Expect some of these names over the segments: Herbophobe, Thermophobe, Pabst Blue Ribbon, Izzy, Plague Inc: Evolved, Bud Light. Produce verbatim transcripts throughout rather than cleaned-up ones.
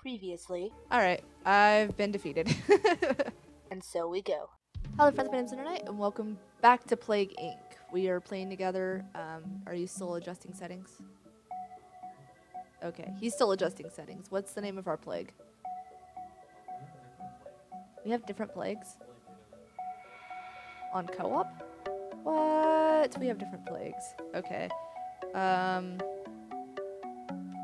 previously. Alright, I've been defeated. And so we go. Hello friends, my name's Internet, and welcome back to Plague Incorporated. We are playing together. Um, are you still adjusting settings? Okay, he's still adjusting settings. What's the name of our plague? We have different plagues? On co-op? What? We have different plagues. Okay. Um,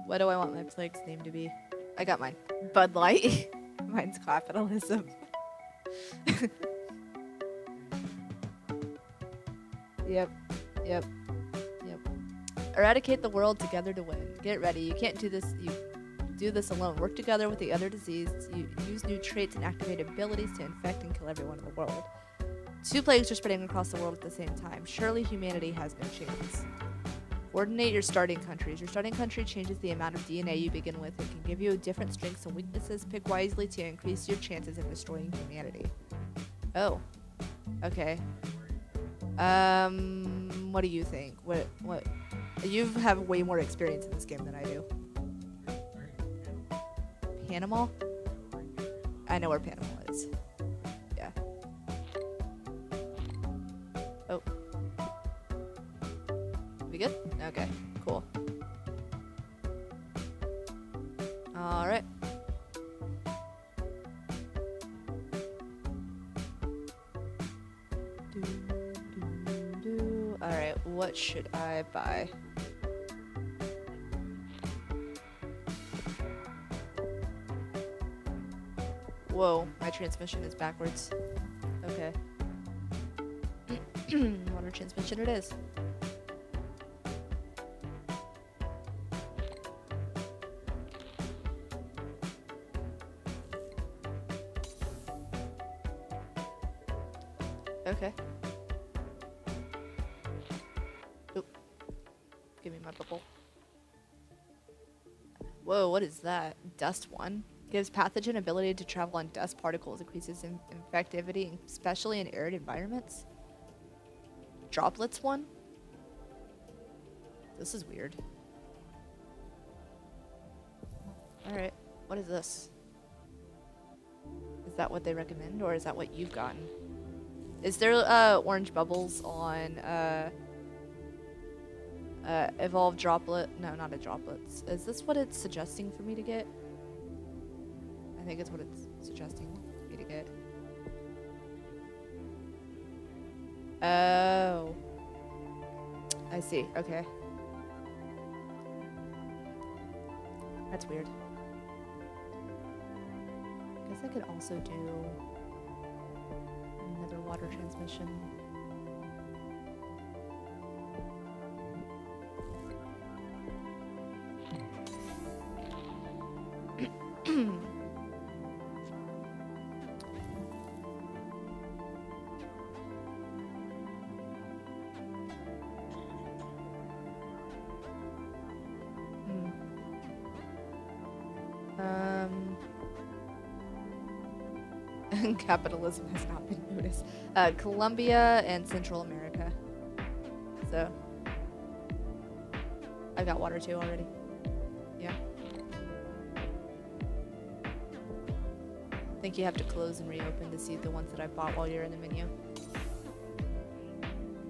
what do I want my plague's name to be? I got mine. Bud Light. Mine's capitalism. Yep. Yep. Yep. Eradicate the world together to win. Get ready. You can't do this. You do this alone. Work together with the other diseased. You use new traits and activate abilities to infect and kill everyone in the world. Two plagues are spreading across the world at the same time. Surely humanity has no chance. Coordinate your starting countries. Your starting country changes the amount of D N A you begin with. It can give you different strengths and weaknesses. Pick wisely to increase your chances of destroying humanity. Oh. Okay. Um, what do you think? What, what? You have way more experience in this game than I do. Panama? I know where Panama is. Yeah. Oh. We good? Okay, cool. Alright. What should I buy? Whoa, my transmission is backwards. Okay. Water transmission it is. Okay. Give me my bubble. Whoa, what is that? Dust one. Gives pathogen ability to travel on dust particles. Increases in infectivity, especially in arid environments. Droplets one. This is weird. Alright, what is this? Is that what they recommend, or is that what you've gotten? Is there uh, orange bubbles on... Uh, Uh, evolved droplet. No, not a droplet. Is this what it's suggesting for me to get? I think it's what it's suggesting me to get. Oh. I see. Okay. That's weird. I guess I could also do another water transmission. Um, capitalism has not been noticed. Uh, Colombia and Central America. So, I've got water too already. Yeah. I think you have to close and reopen to see the ones that I bought while you're in the menu.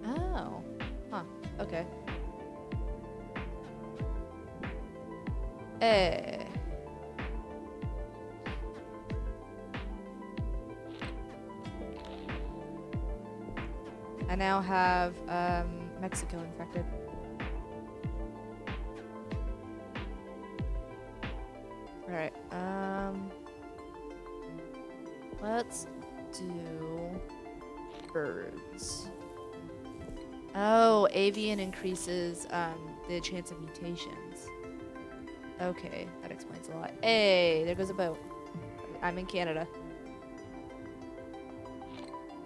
Oh. Huh. Okay. Hey. I now have um, Mexico infected. All right. Um, let's do birds. Oh, avian increases um, the chance of mutations. Okay, that explains a lot. Hey, there goes a boat. I'm in Canada.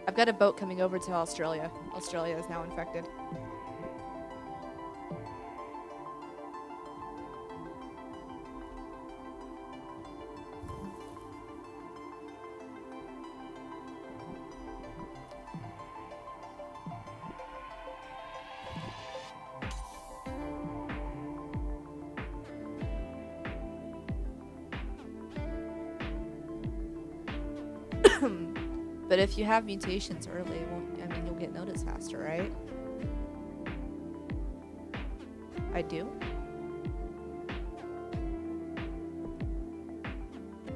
I've got a boat coming over to Australia. Australia is now infected. But if you have mutations early, it won't, I mean, you'll get noticed faster, right? I do?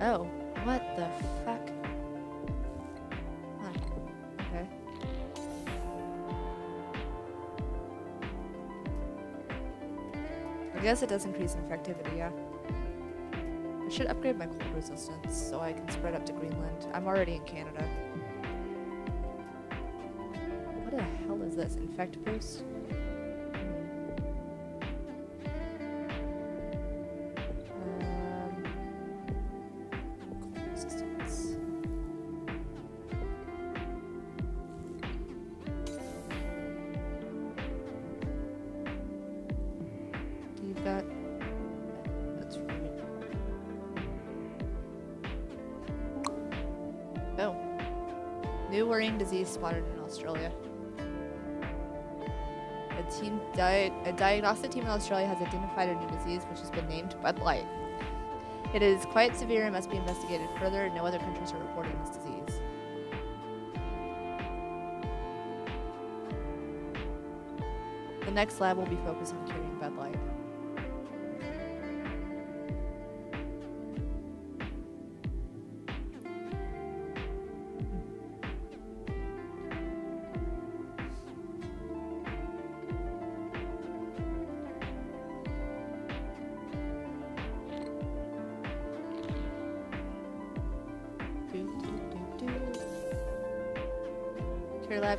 Oh, what the fuck? Huh. Okay. I guess it does increase infectivity, yeah. I should upgrade my cold resistance so I can spread up to Greenland. I'm already in Canada. What the hell is this? Infect boost? Disease spotted in Australia. A, team di a diagnostic team in Australia has identified a new disease which has been named Bud Light. It is quite severe and must be investigated further. No other countries are reporting this disease. The next lab will be focused on curing Bud Light.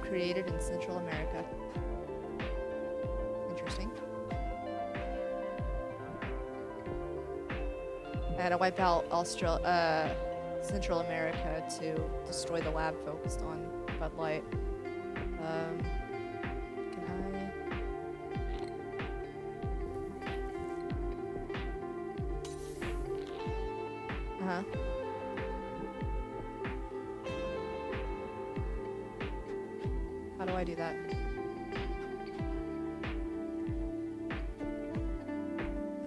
Created in Central America. Interesting. I had to wipe out Austral uh, Central America to destroy the lab focused on Bud Light. Um, can I? Uh huh. Do that.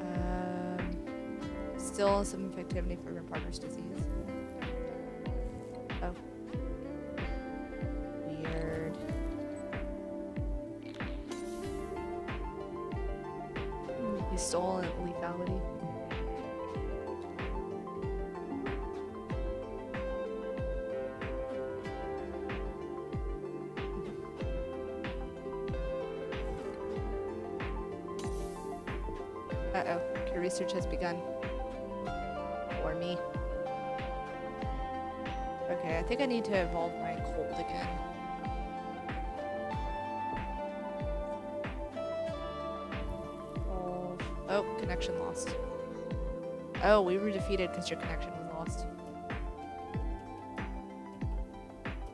Um, still some infectivity for your partner's disease. Oh. Weird. You stole lethality. Research has begun. For me. Okay, I think I need to evolve my cold again. Oh, oh connection lost. Oh, we were defeated because your connection was lost.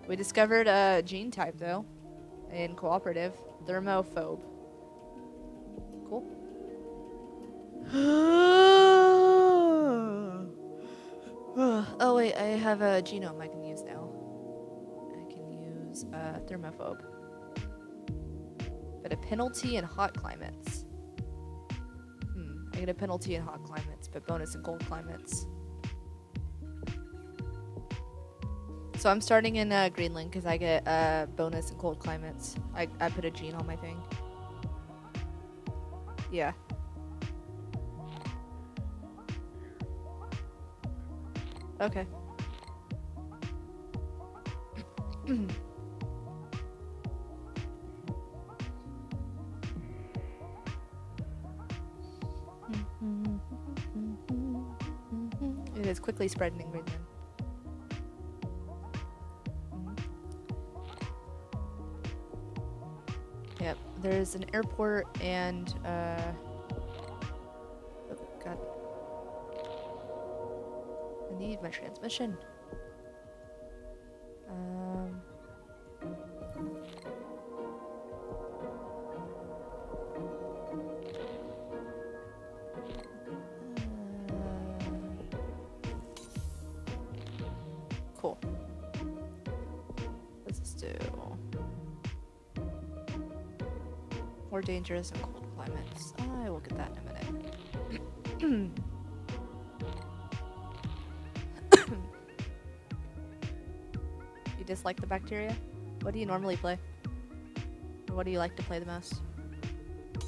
We discovered a gene type, though, in cooperative. Thermophobe. Cool. Oh wait, I have a genome I can use now. I can use uh, thermophobe. But a penalty in hot climates. Hmm, I get a penalty in hot climates, but bonus in cold climates. So I'm starting in uh, Greenland because I get a uh, bonus in cold climates. I, I put a gene on my thing. Yeah. Okay. It is quickly spreading in Greenland. Yep, there's an airport and uh need my transmission. Um, uh, cool. Let's just do more dangerous and cold climates. I will get that in a minute. you dislike the bacteria? What do you normally play? Or what do you like to play the most? The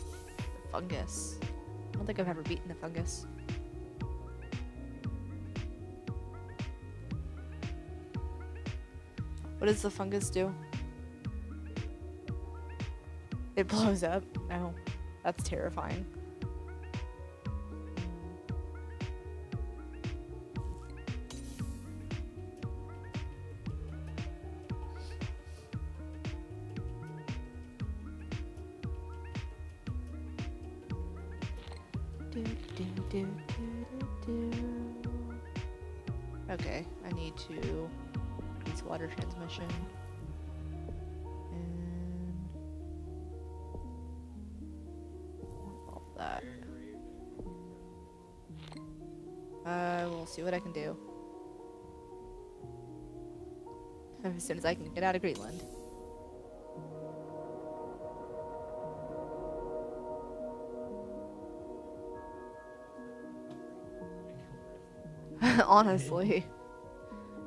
fungus. I don't think I've ever beaten the fungus. What does the fungus do? It blows up? No. That's terrifying. Okay, I need to use water transmission. And all that. I will see what I can do. As soon as I can get out of Greenland. Honestly,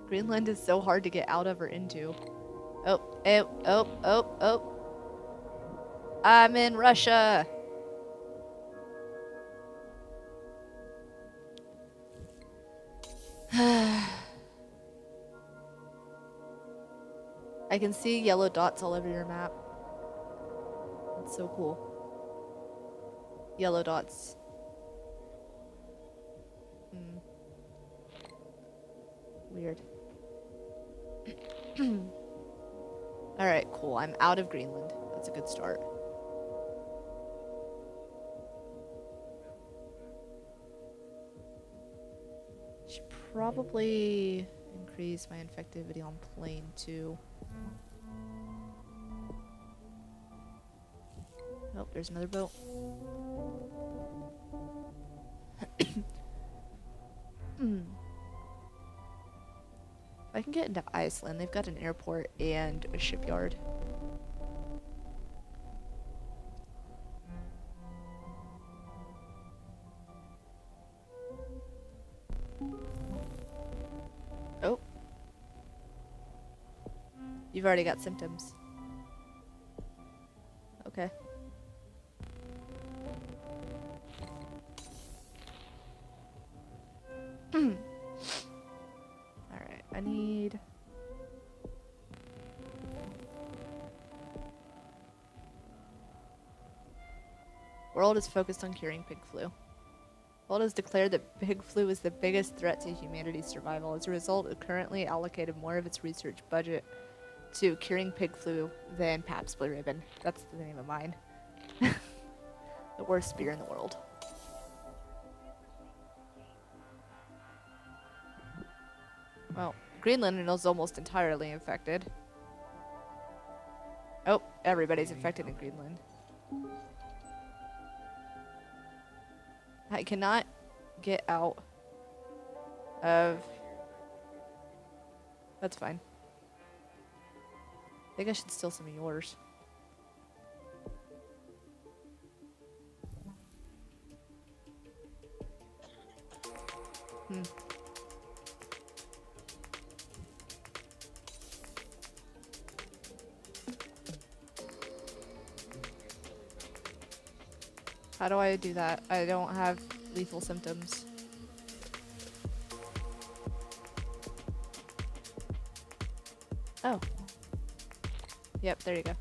Greenland is so hard to get out of or into. Oh, oh, oh, oh, oh. I'm in Russia. I can see yellow dots all over your map. That's so cool. Yellow dots. Hmm. Weird. Alright, cool. I'm out of Greenland. That's a good start. Should probably increase my infectivity on plane too. Oh, there's another boat. Hmm. I can get into Iceland. They've got an airport and a shipyard. Oh. You've already got symptoms. Okay. Hmm. I need world is focused on curing pig flu. World has declared that pig flu is the biggest threat to humanity's survival. As a result, it currently allocated more of its research budget to curing pig flu than Pabst Blue Ribbon. That's the name of mine. The worst beer in the world. Well, Greenland is almost entirely infected. Oh, everybody's infected in Greenland. I cannot get out of... That's fine. I think I should steal some of yours. Hmm. How do I do that? I don't have lethal symptoms. Oh. Yep, there you go.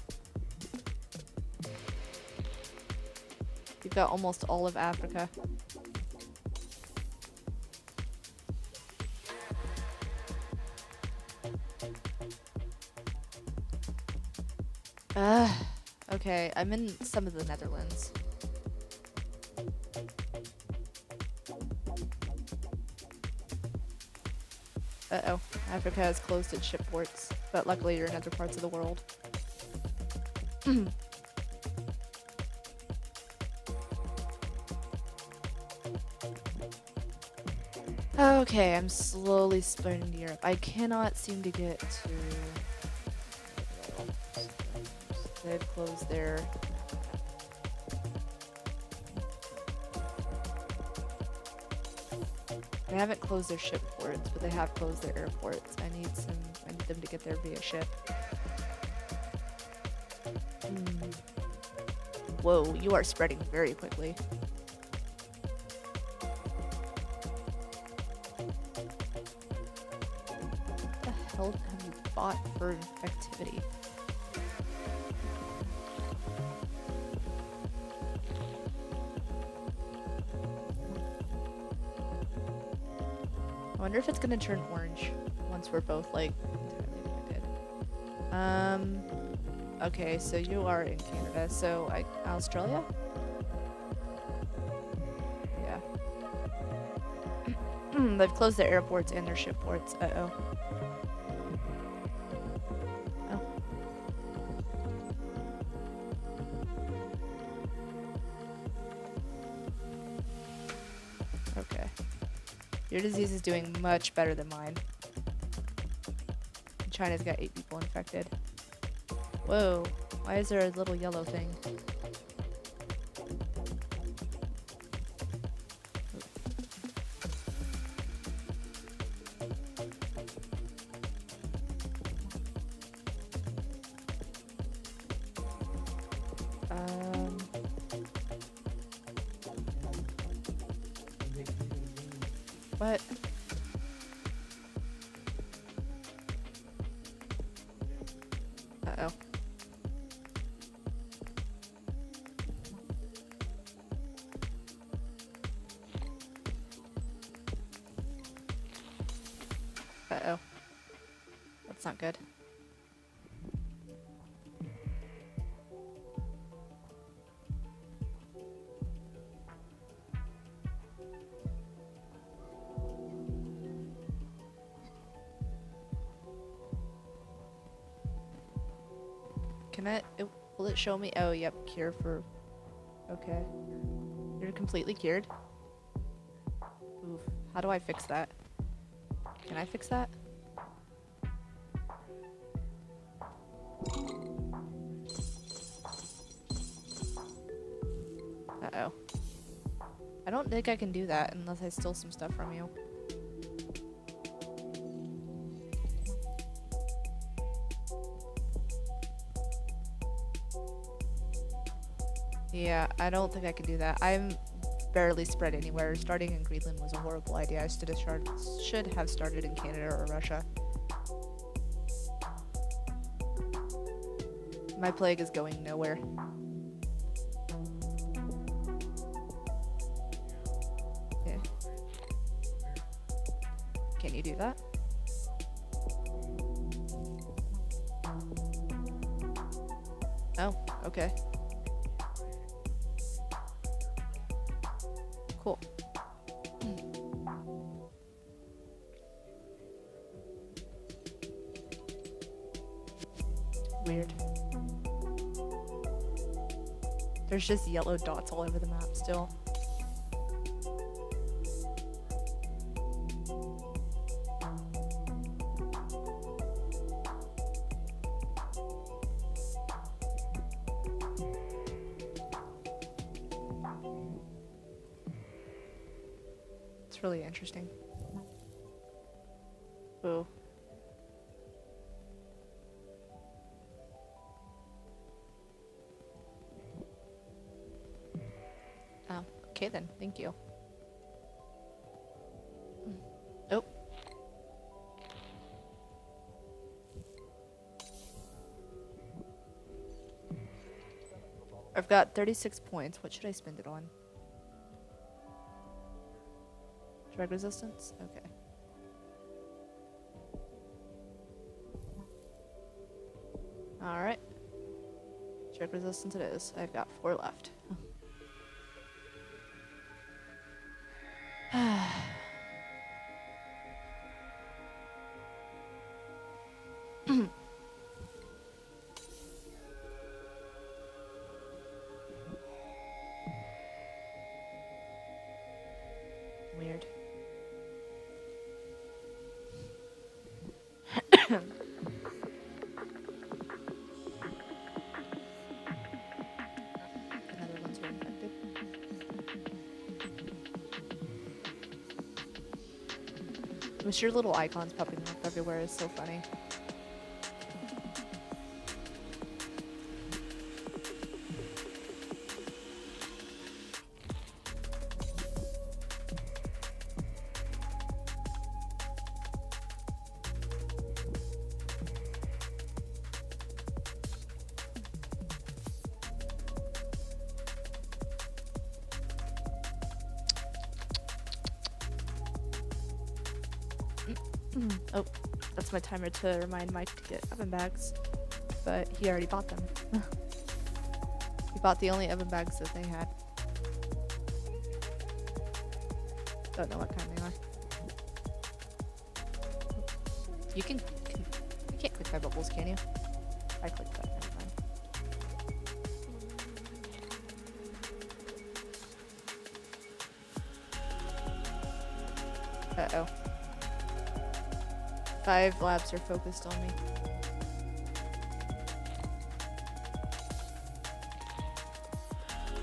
You've got almost all of Africa. Ugh. Okay, I'm in some of the Netherlands. Uh-oh, Africa has closed its ship ports, but luckily you're in other parts of the world. Okay, I'm slowly splitting to Europe. I cannot seem to get to... They've closed their... They haven't closed their ship ports, but they have closed their airports. I need some. I need them to get there via ship. Mm. Whoa, you are spreading very quickly. What the hell have you bought for activity? I wonder if it's gonna turn orange once we're both like entirely connected. Um, okay, so you are in Canada, so I, Australia? Yeah. They've closed their airports and their ship ports. Uh-oh. Oh. Okay. Your disease is doing much better than mine. China's got eight people infected. Whoa, why is there a little yellow thing? Show me. Oh, yep. Cure for. Okay. You're completely cured. Oof. How do I fix that? Can I fix that? Uh-oh. I don't think I can do that unless I steal some stuff from you. Yeah, I don't think I can do that. I'm barely spread anywhere. Starting in Greenland was a horrible idea. I should have, should have started in Canada or Russia. My plague is going nowhere. Yeah. Can you do that? Oh, okay. Cool. Weird. There's just yellow dots all over the map still. Interesting. Ooh. Oh, okay then. Thank you. Oh. I've got thirty-six points. What should I spend it on? Drug resistance? Okay. Alright. Drug resistance it is. I've got four left. Miss your little icons popping up everywhere is so funny. Oh, that's my timer to remind Mike to get oven bags, but he already bought them. He bought the only oven bags that they had. Don't know what kind they are. You can, can you can't click my bubbles, can you? I clicked that. Never mind. Uh oh. Five labs are focused on me.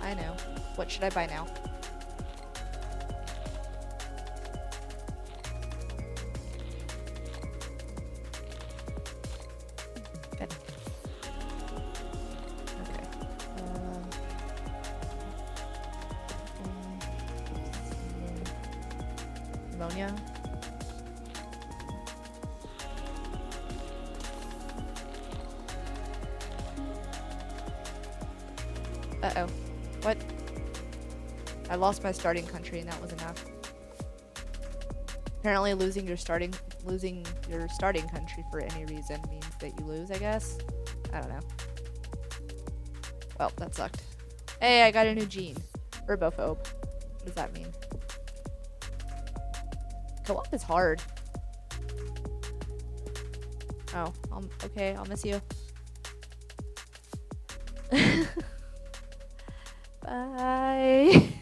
I know. What should I buy now? Good. Okay. Um, ammonia. Uh-oh. What? I lost my starting country and that was enough. Apparently losing your starting losing your starting country for any reason means that you lose, I guess. I don't know. Well, that sucked. Hey, I got a new gene. Herbophobe. What does that mean? Co-op is hard. Oh, I'll, okay, I'll miss you. Bye.